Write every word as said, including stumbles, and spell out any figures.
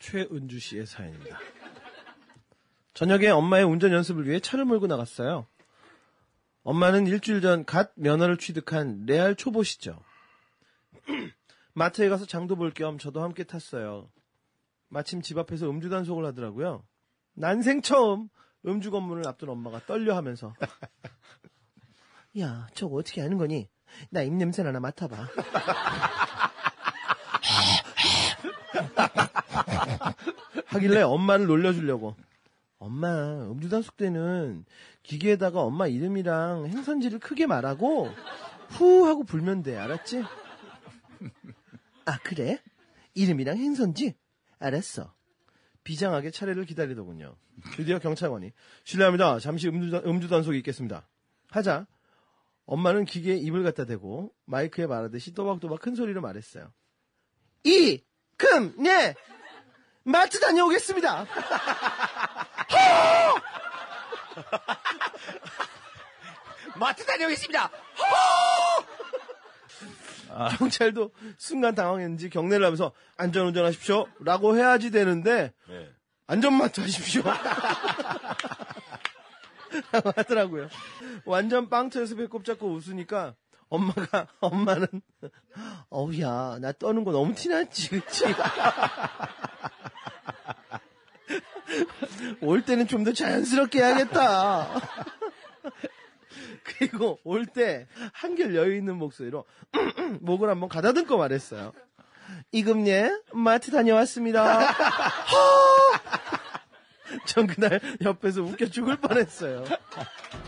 최은주 씨의 사연입니다. 저녁에 엄마의 운전 연습을 위해 차를 몰고 나갔어요. 엄마는 일주일 전 갓 면허를 취득한 레알 초보시죠. 마트에 가서 장도 볼 겸 저도 함께 탔어요. 마침 집 앞에서 음주 단속을 하더라고요. 난생 처음 음주 검문을 앞둔 엄마가 떨려하면서 야, 저거 어떻게 아는 거니? 나 입냄새 나나 맡아봐. 하길래 엄마를 놀려주려고 엄마 음주 단속 때는 기계에다가 엄마 이름이랑 행선지를 크게 말하고 후 하고 불면 돼. 알았지? 아 그래? 이름이랑 행선지? 알았어. 비장하게 차례를 기다리더군요. 드디어 경찰관이 실례합니다. 잠시 음주단, 음주단속이 있겠습니다. 하자 엄마는 기계에 입을 갖다 대고 마이크에 말하듯이 또박또박 큰 소리로 말했어요. 이! 금! 네! 마트 다녀오겠습니다! 마트 다녀오겠습니다! 아. 경찰도 순간 당황했는지 경례를 하면서 안전운전 하십시오 라고 해야지 되는데 네. 안전마트 하십시오 라고 하더라고요. 완전 빵터에서 배꼽 잡고 웃으니까 엄마가 엄마는 어우야 나 떠는 거 너무 티났지 그치? 올 때는 좀 더 자연스럽게 해야겠다. 그리고 올 때 한결 여유 있는 목소리로 목을 한번 가다듬고 말했어요. 이금례 마트 다녀왔습니다. 전 그날 옆에서 웃겨 죽을 뻔했어요.